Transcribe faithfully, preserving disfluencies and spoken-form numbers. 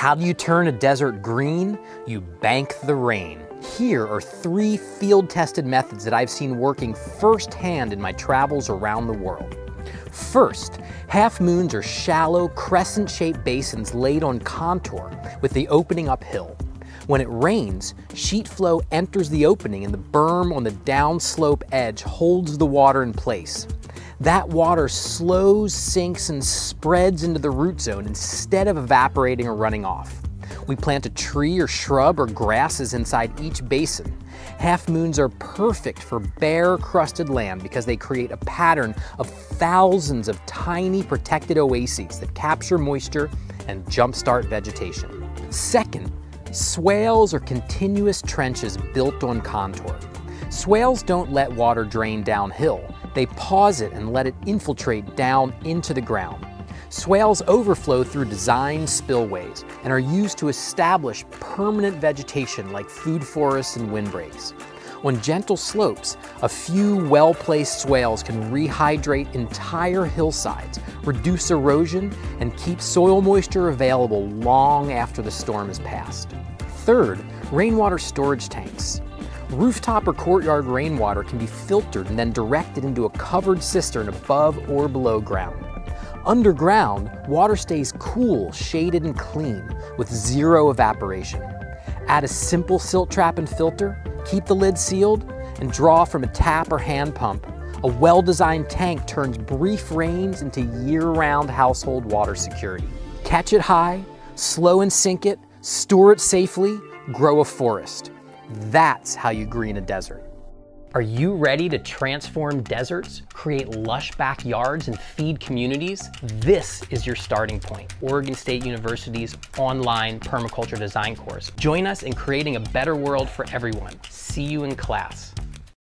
How do you turn a desert green? You bank the rain. Here are three field-tested methods that I've seen working firsthand in my travels around the world. First, half moons are shallow, crescent-shaped basins laid on contour with the opening uphill. When it rains, sheet flow enters the opening and the berm on the downslope edge holds the water in place. That water slows, sinks, and spreads into the root zone instead of evaporating or running off. We plant a tree or shrub or grasses inside each basin. Half moons are perfect for bare, crusted land because they create a pattern of thousands of tiny protected oases that capture moisture and jumpstart vegetation. Second, swales are continuous trenches built on contour. Swales don't let water drain downhill. They pause it and let it infiltrate down into the ground. Swales overflow through designed spillways and are used to establish permanent vegetation like food forests and windbreaks. On gentle slopes, a few well-placed swales can rehydrate entire hillsides, reduce erosion, and keep soil moisture available long after the storm has passed. Third, rainwater storage tanks. Rooftop or courtyard rainwater can be filtered and then directed into a covered cistern above or below ground. Underground, water stays cool, shaded, and clean with zero evaporation. Add a simple silt trap and filter, keep the lid sealed, and draw from a tap or hand pump. A well-designed tank turns brief rains into year-round household water security. Catch it high, slow and sink it, store it safely, grow a forest. That's how you green a desert. Are you ready to transform deserts, create lush backyards, and feed communities? This is your starting point, Oregon State University's online permaculture design course. Join us in creating a better world for everyone. See you in class.